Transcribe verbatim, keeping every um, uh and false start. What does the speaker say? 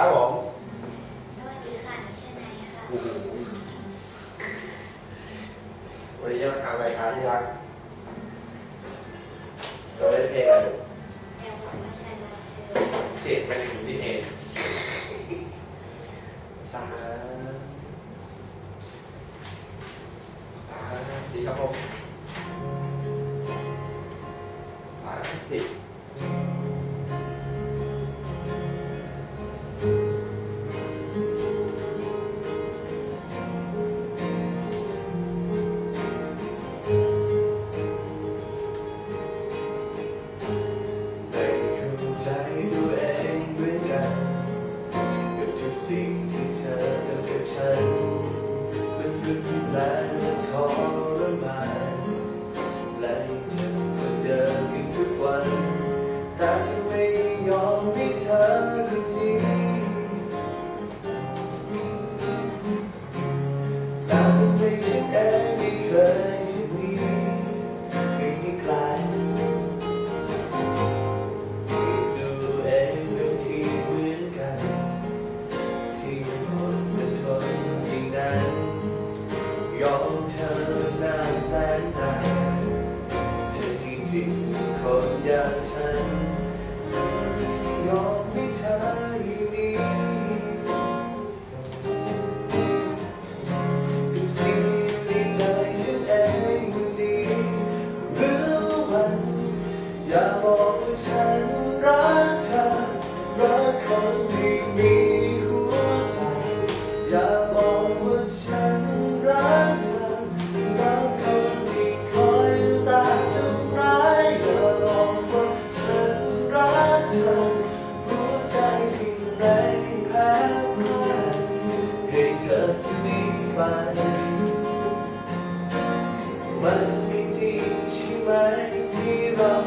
ครับผมสวัสดีค่ะหนูชื่อนายค่ะวันนี้จะมาทำอะไรคะที่รักจะเล่นเพลงอะไรแต่ผมไม่ใช่นะเสียงเป็นอย่างนี้เองสาสาสี่ครับผมสาสี่สิ่งที่เธอเธอกับฉันมันหยุดแรงและทรมานและฉันก็เดินอยู่ทุกวันแต่ฉันไม่ยอมให้เธอคนนี้แต่ทำไมฉันเองไม่เคยจะมีไม่ให้ไกลยอมเธอนานแสนนานเธอที่จริงคนอย่างฉันยอมให้เธออยู่นี้เป็นสิ่งที่ในใจฉันเองคนนี้หรือวันอย่าบอกว่าฉันรักเธอรักคนที่มีหัวใจอย่าบอกว่าฉันรักเธอรักคนที่คอยตาทำร้ายอย่าบอกว่าฉันรักเธอหัวใจที่แรงแพ้พลาดให้เธอดีไปมันไม่จริงใช่ไหมที่เรา